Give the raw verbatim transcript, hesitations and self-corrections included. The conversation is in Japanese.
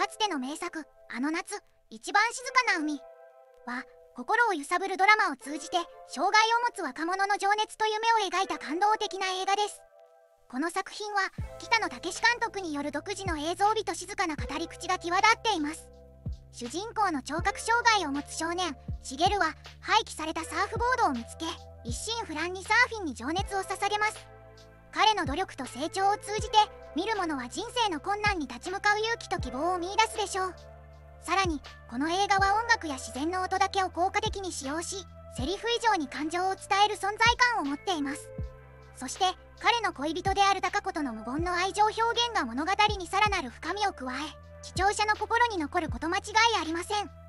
かつての名作「あの夏一番静かな海」は心を揺さぶるドラマを通じて障害を持つ若者の情熱と夢を描いた感動的な映画です。この作品は北野武監督による独自の映像美と静かな語り口が際立っています。主人公の聴覚障害を持つ少年シゲルは廃棄されたサーフボードを見つけ、一心不乱にサーフィンに情熱を捧げます。彼の努力と成長を通じて見る者は人生の困難に立ち向かう勇気と希望を見出すでしょう。さらにこの映画は音楽や自然の音だけを効果的に使用し、セリフ以上に感情を伝える存在感を持っています。そして彼の恋人である貴子との無言の愛情表現が物語にさらなる深みを加え、視聴者の心に残ること間違いありません。